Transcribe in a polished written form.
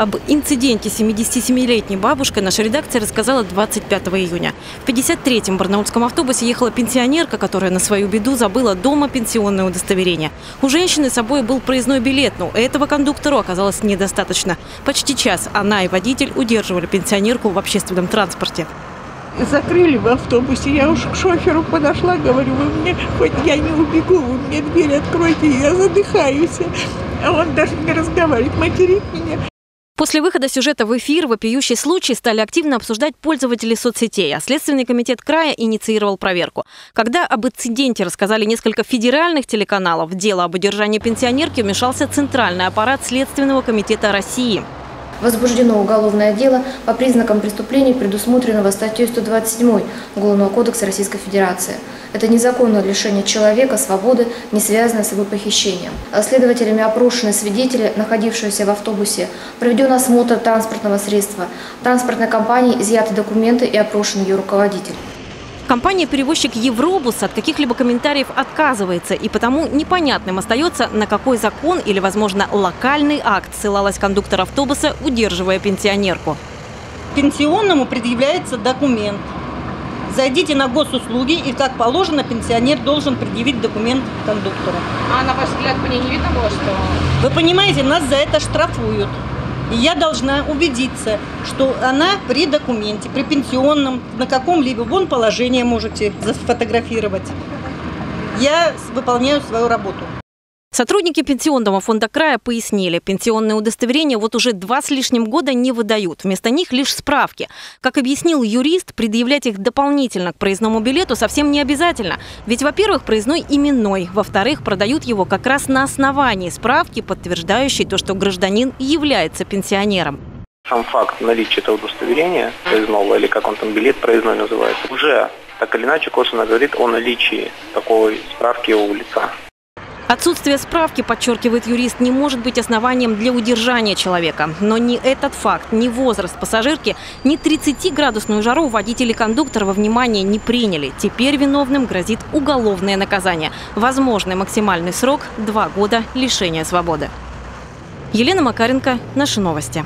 Об инциденте 77-летней бабушкой наша редакция рассказала 25 июня. В 53-м барнаульском автобусе ехала пенсионерка, которая на свою беду забыла дома пенсионное удостоверение. У женщины с собой был проездной билет, но этого кондуктору оказалось недостаточно. Почти час она и водитель удерживали пенсионерку в общественном транспорте. Закрыли в автобусе. Я уж к шоферу подошла, говорю, вы мне, хоть я не убегу, вы мне дверь откройте, я задыхаюсь. А он даже не разговаривает, материт меня. После выхода сюжета в эфир вопиющий случай стали активно обсуждать пользователи соцсетей, а Следственный комитет края инициировал проверку. Когда об инциденте рассказали несколько федеральных телеканалов, в дело об удержании пенсионерки вмешался центральный аппарат Следственного комитета России. Возбуждено уголовное дело по признакам преступлений, предусмотренного статьей 127 Уголовного кодекса Российской Федерации. Это незаконное лишение человека свободы, не связанное с его похищением. Следователями опрошены свидетели, находившиеся в автобусе, проведен осмотр транспортного средства, транспортной компании изъяты документы и опрошен ее руководитель. Компания-перевозчик «Евробус» от каких-либо комментариев отказывается, и потому непонятным остается, на какой закон или, возможно, локальный акт ссылалась кондуктор автобуса, удерживая пенсионерку. Пенсионному предъявляется документ. Зайдите на госуслуги, и, как положено, пенсионер должен предъявить документ кондуктору. А на ваш взгляд, по ней не видно было, что... Вы понимаете, нас за это штрафуют. И я должна убедиться, что она при документе, при пенсионном, на каком-либо, вон положение можете сфотографировать. Я выполняю свою работу. Сотрудники Пенсионного фонда края пояснили, пенсионные удостоверения вот уже 2 с лишним года не выдают. Вместо них лишь справки. Как объяснил юрист, предъявлять их дополнительно к проездному билету совсем не обязательно. Ведь, во-первых, проездной именной. Во-вторых, продают его как раз на основании справки, подтверждающей то, что гражданин является пенсионером. Сам факт наличия этого удостоверения проездного, или как он там билет проездной называется, уже так или иначе косвенно говорит о наличии такой справки у лица. Отсутствие справки, подчеркивает юрист, не может быть основанием для удержания человека. Но ни этот факт, ни возраст пассажирки, ни 30-градусную жару водители и кондуктор во внимание не приняли. Теперь виновным грозит уголовное наказание. Возможный максимальный срок – 2 года лишения свободы. Елена Макаренко, наши новости.